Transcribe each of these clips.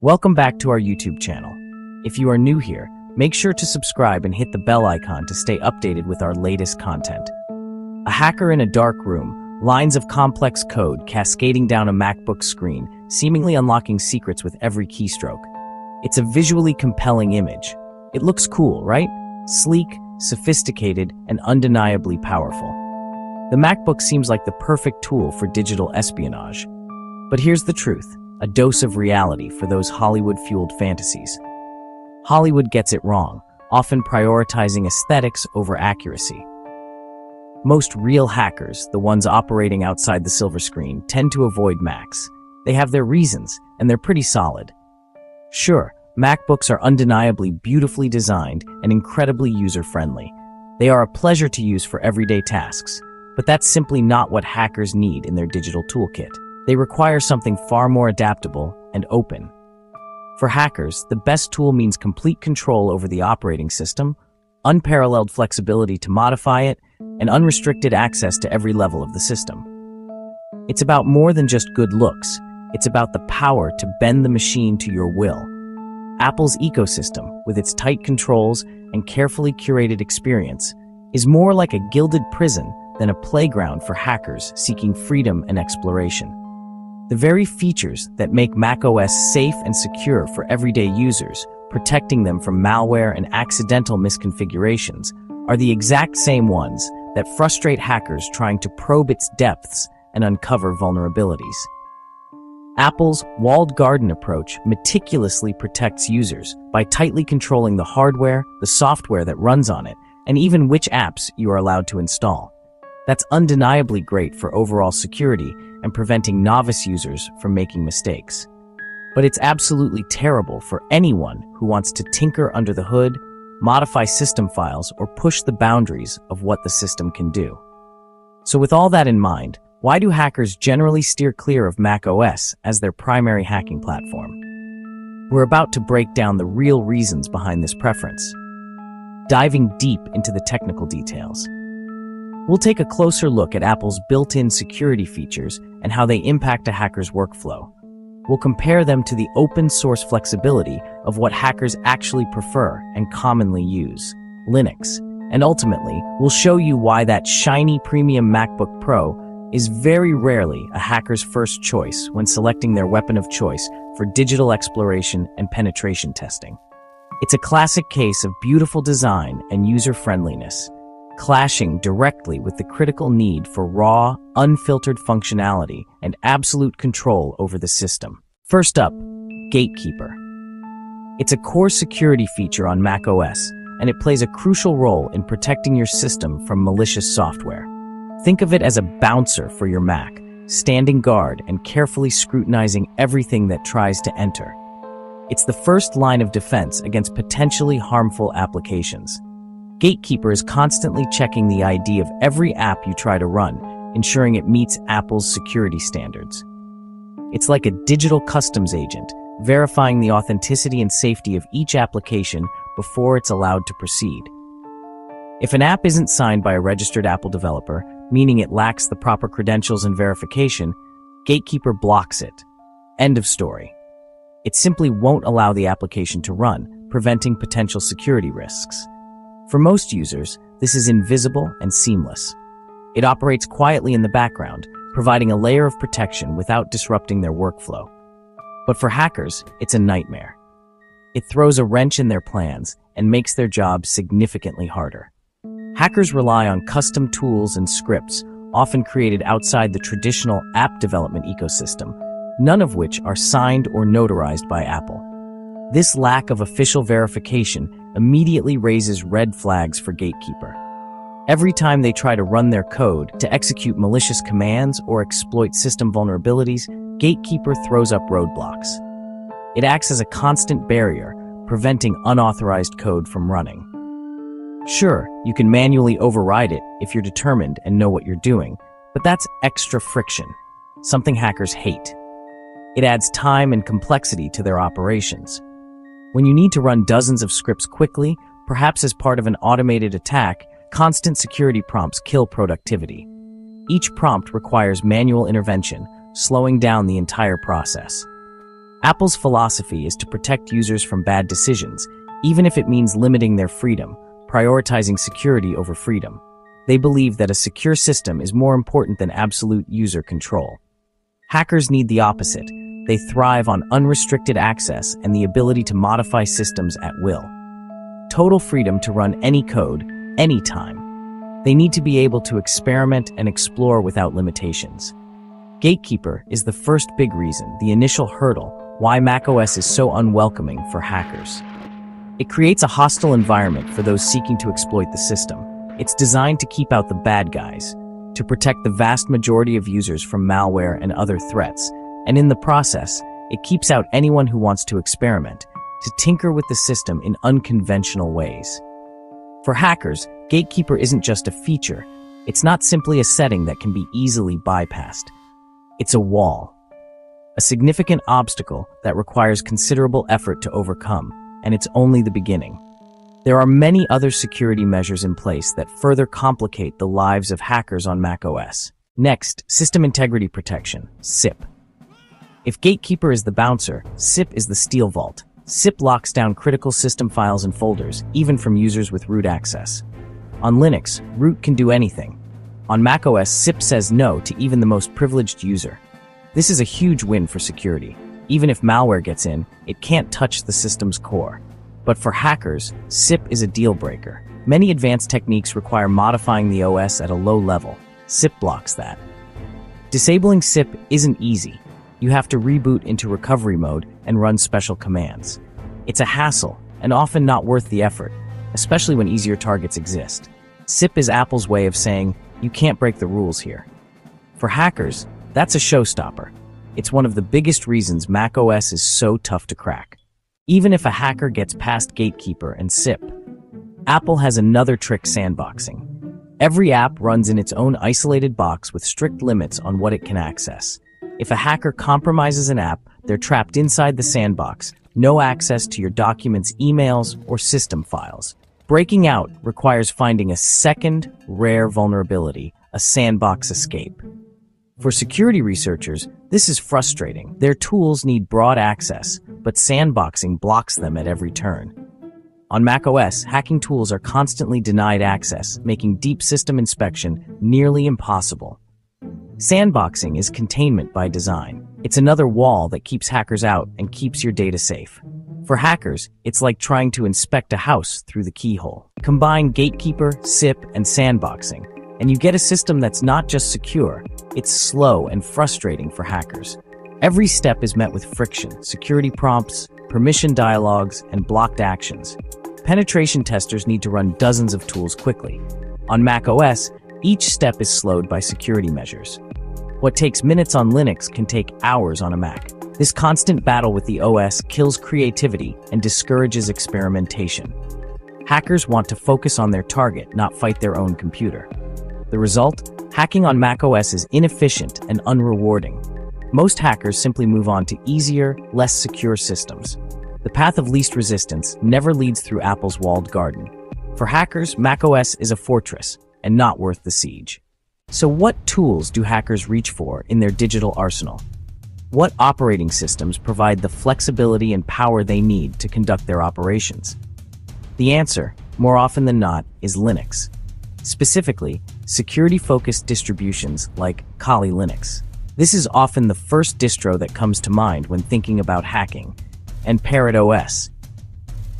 Welcome back to our YouTube channel. If you are new here, make sure to subscribe and hit the bell icon to stay updated with our latest content. A hacker in a dark room, lines of complex code cascading down a MacBook screen, seemingly unlocking secrets with every keystroke. It's a visually compelling image. It looks cool, right? Sleek, sophisticated, and undeniably powerful. The MacBook seems like the perfect tool for digital espionage. But here's the truth. A dose of reality for those Hollywood-fueled fantasies. Hollywood gets it wrong, often prioritizing aesthetics over accuracy. Most real hackers, the ones operating outside the silver screen, tend to avoid Macs. They have their reasons, and they're pretty solid. Sure, MacBooks are undeniably beautifully designed and incredibly user-friendly. They are a pleasure to use for everyday tasks, but that's simply not what hackers need in their digital toolkit. They require something far more adaptable and open. For hackers, the best tool means complete control over the operating system, unparalleled flexibility to modify it, and unrestricted access to every level of the system. It's about more than just good looks. It's about the power to bend the machine to your will. Apple's ecosystem, with its tight controls and carefully curated experience, is more like a gilded prison than a playground for hackers seeking freedom and exploration. The very features that make macOS safe and secure for everyday users, protecting them from malware and accidental misconfigurations, are the exact same ones that frustrate hackers trying to probe its depths and uncover vulnerabilities. Apple's walled garden approach meticulously protects users by tightly controlling the hardware, the software that runs on it, and even which apps you are allowed to install. That's undeniably great for overall security and preventing novice users from making mistakes. But it's absolutely terrible for anyone who wants to tinker under the hood, modify system files, or push the boundaries of what the system can do. So with all that in mind, why do hackers generally steer clear of macOS as their primary hacking platform? We're about to break down the real reasons behind this preference, diving deep into the technical details. We'll take a closer look at Apple's built-in security features and how they impact a hacker's workflow. We'll compare them to the open-source flexibility of what hackers actually prefer and commonly use, Linux. And ultimately, we'll show you why that shiny premium MacBook Pro is very rarely a hacker's first choice when selecting their weapon of choice for digital exploration and penetration testing. It's a classic case of beautiful design and user-friendliness, clashing directly with the critical need for raw, unfiltered functionality and absolute control over the system. First up, Gatekeeper. It's a core security feature on macOS, and it plays a crucial role in protecting your system from malicious software. Think of it as a bouncer for your Mac, standing guard and carefully scrutinizing everything that tries to enter. It's the first line of defense against potentially harmful applications. Gatekeeper is constantly checking the ID of every app you try to run, ensuring it meets Apple's security standards. It's like a digital customs agent, verifying the authenticity and safety of each application before it's allowed to proceed. If an app isn't signed by a registered Apple developer, meaning it lacks the proper credentials and verification, Gatekeeper blocks it. End of story. It simply won't allow the application to run, preventing potential security risks. For most users, this is invisible and seamless. It operates quietly in the background, providing a layer of protection without disrupting their workflow. But for hackers, it's a nightmare. It throws a wrench in their plans and makes their job significantly harder. Hackers rely on custom tools and scripts, often created outside the traditional app development ecosystem, none of which are signed or notarized by Apple. This lack of official verification immediately raises red flags for Gatekeeper. Every time they try to run their code to execute malicious commands or exploit system vulnerabilities, Gatekeeper throws up roadblocks. It acts as a constant barrier, preventing unauthorized code from running. Sure, you can manually override it if you're determined and know what you're doing, but that's extra friction, something hackers hate. It adds time and complexity to their operations. When you need to run dozens of scripts quickly, perhaps as part of an automated attack, constant security prompts kill productivity. Each prompt requires manual intervention, slowing down the entire process. Apple's philosophy is to protect users from bad decisions, even if it means limiting their freedom, prioritizing security over freedom. They believe that a secure system is more important than absolute user control. Hackers need the opposite. They thrive on unrestricted access and the ability to modify systems at will. Total freedom to run any code, anytime. They need to be able to experiment and explore without limitations. Gatekeeper is the first big reason, the initial hurdle, why macOS is so unwelcoming for hackers. It creates a hostile environment for those seeking to exploit the system. It's designed to keep out the bad guys, to protect the vast majority of users from malware and other threats, and in the process, it keeps out anyone who wants to experiment, to tinker with the system in unconventional ways. For hackers, Gatekeeper isn't just a feature. It's not simply a setting that can be easily bypassed. It's a wall, a significant obstacle that requires considerable effort to overcome, and it's only the beginning. There are many other security measures in place that further complicate the lives of hackers on macOS. Next, System Integrity Protection, SIP. If Gatekeeper is the bouncer, SIP is the steel vault. SIP locks down critical system files and folders, even from users with root access. On Linux, root can do anything. On macOS, SIP says no to even the most privileged user. This is a huge win for security. Even if malware gets in, it can't touch the system's core. But for hackers, SIP is a deal breaker. Many advanced techniques require modifying the OS at a low level. SIP blocks that. Disabling SIP isn't easy. You have to reboot into recovery mode and run special commands. It's a hassle, and often not worth the effort, especially when easier targets exist. SIP is Apple's way of saying, you can't break the rules here. For hackers, that's a showstopper. It's one of the biggest reasons macOS is so tough to crack. Even if a hacker gets past Gatekeeper and SIP, Apple has another trick: sandboxing. Every app runs in its own isolated box with strict limits on what it can access. If a hacker compromises an app, they're trapped inside the sandbox, no access to your documents, emails, or system files. Breaking out requires finding a second, rare vulnerability, a sandbox escape. For security researchers, this is frustrating. Their tools need broad access, but sandboxing blocks them at every turn. On macOS, hacking tools are constantly denied access, making deep system inspection nearly impossible. Sandboxing is containment by design. It's another wall that keeps hackers out and keeps your data safe. For hackers, it's like trying to inspect a house through the keyhole. Combine Gatekeeper, SIP, and sandboxing, and you get a system that's not just secure, it's slow and frustrating for hackers. Every step is met with friction, security prompts, permission dialogues, and blocked actions. Penetration testers need to run dozens of tools quickly. On macOS, each step is slowed by security measures. What takes minutes on Linux can take hours on a Mac. This constant battle with the OS kills creativity and discourages experimentation. Hackers want to focus on their target, not fight their own computer. The result? Hacking on macOS is inefficient and unrewarding. Most hackers simply move on to easier, less secure systems. The path of least resistance never leads through Apple's walled garden. For hackers, macOS is a fortress and not worth the siege. So what tools do hackers reach for in their digital arsenal? What operating systems provide the flexibility and power they need to conduct their operations? The answer, more often than not, is Linux. Specifically, security-focused distributions like Kali Linux. This is often the first distro that comes to mind when thinking about hacking, and Parrot OS.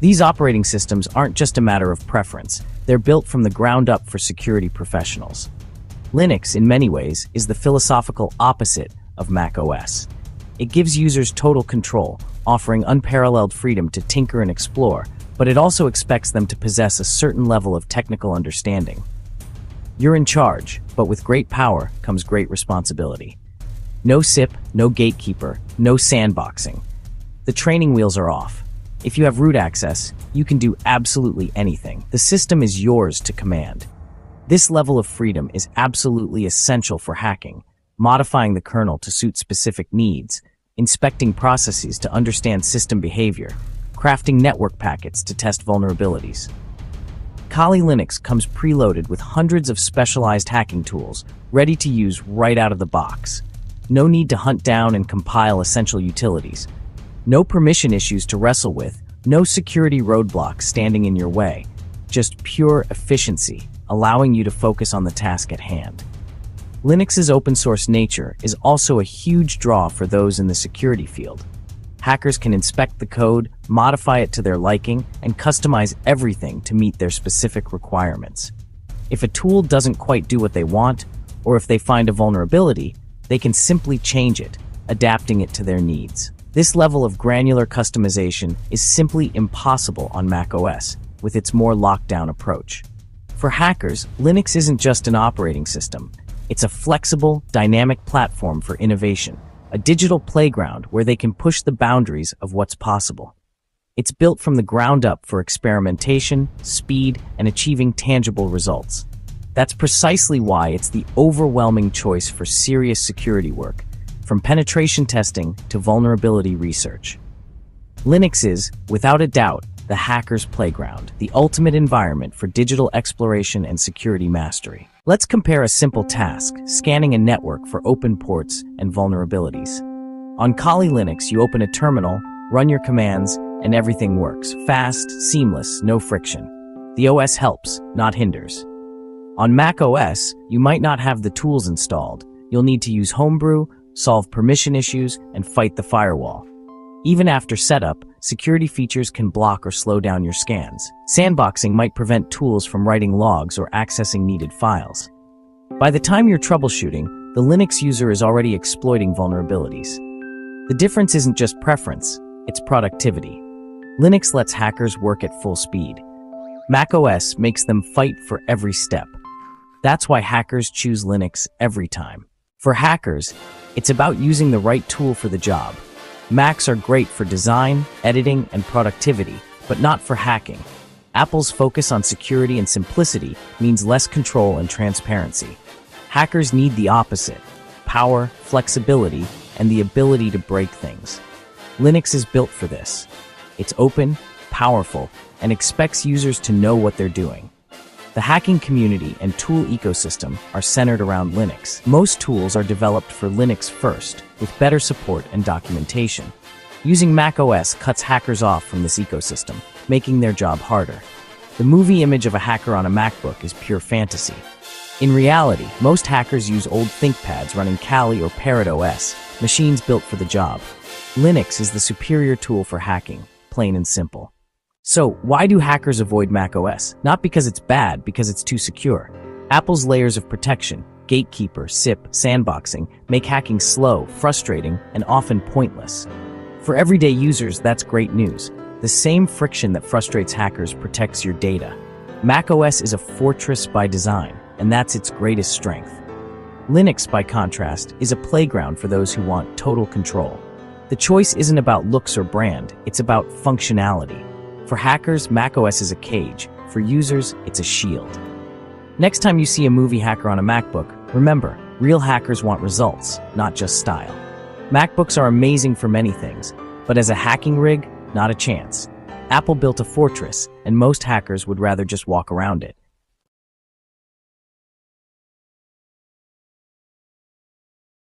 These operating systems aren't just a matter of preference. They're built from the ground up for security professionals. Linux, in many ways, is the philosophical opposite of macOS. It gives users total control, offering unparalleled freedom to tinker and explore, but it also expects them to possess a certain level of technical understanding. You're in charge, but with great power comes great responsibility. No SIP, no Gatekeeper, no sandboxing. The training wheels are off. If you have root access, you can do absolutely anything. The system is yours to command. This level of freedom is absolutely essential for hacking, modifying the kernel to suit specific needs, inspecting processes to understand system behavior, crafting network packets to test vulnerabilities. Kali Linux comes preloaded with hundreds of specialized hacking tools, ready to use right out of the box. No need to hunt down and compile essential utilities. No permission issues to wrestle with, no security roadblocks standing in your way, just pure efficiency, allowing you to focus on the task at hand. Linux's open-source nature is also a huge draw for those in the security field. Hackers can inspect the code, modify it to their liking, and customize everything to meet their specific requirements. If a tool doesn't quite do what they want, or if they find a vulnerability, they can simply change it, adapting it to their needs. This level of granular customization is simply impossible on macOS, with its more lockdown approach. For hackers, Linux isn't just an operating system. It's a flexible, dynamic platform for innovation, a digital playground where they can push the boundaries of what's possible. It's built from the ground up for experimentation, speed, and achieving tangible results. That's precisely why it's the overwhelming choice for serious security work, from penetration testing to vulnerability research. Linux is, without a doubt, the hacker's playground, the ultimate environment for digital exploration and security mastery. Let's compare a simple task, scanning a network for open ports and vulnerabilities. On Kali Linux, you open a terminal, run your commands, and everything works. Fast, seamless, no friction. The OS helps, not hinders. On macOS, you might not have the tools installed. You'll need to use Homebrew, solve permission issues, and fight the firewall. Even after setup, security features can block or slow down your scans. Sandboxing might prevent tools from writing logs or accessing needed files. By the time you're troubleshooting, the Linux user is already exploiting vulnerabilities. The difference isn't just preference, it's productivity. Linux lets hackers work at full speed. macOS makes them fight for every step. That's why hackers choose Linux every time. For hackers, it's about using the right tool for the job. Macs are great for design, editing, and productivity, but not for hacking. Apple's focus on security and simplicity means less control and transparency. Hackers need the opposite: power, flexibility, and the ability to break things. Linux is built for this. It's open, powerful, and expects users to know what they're doing. The hacking community and tool ecosystem are centered around Linux. Most tools are developed for Linux first, with better support and documentation. Using macOS cuts hackers off from this ecosystem, making their job harder. The movie image of a hacker on a MacBook is pure fantasy. In reality, most hackers use old ThinkPads running Kali or Parrot OS, machines built for the job. Linux is the superior tool for hacking, plain and simple. So, why do hackers avoid macOS? Not because it's bad, because it's too secure. Apple's layers of protection, Gatekeeper, SIP, sandboxing, make hacking slow, frustrating, and often pointless. For everyday users, that's great news. The same friction that frustrates hackers protects your data. macOS is a fortress by design, and that's its greatest strength. Linux, by contrast, is a playground for those who want total control. The choice isn't about looks or brand, it's about functionality. For hackers, macOS is a cage. For users, it's a shield. Next time you see a movie hacker on a MacBook, remember, real hackers want results, not just style. MacBooks are amazing for many things, but as a hacking rig, not a chance. Apple built a fortress, and most hackers would rather just walk around it.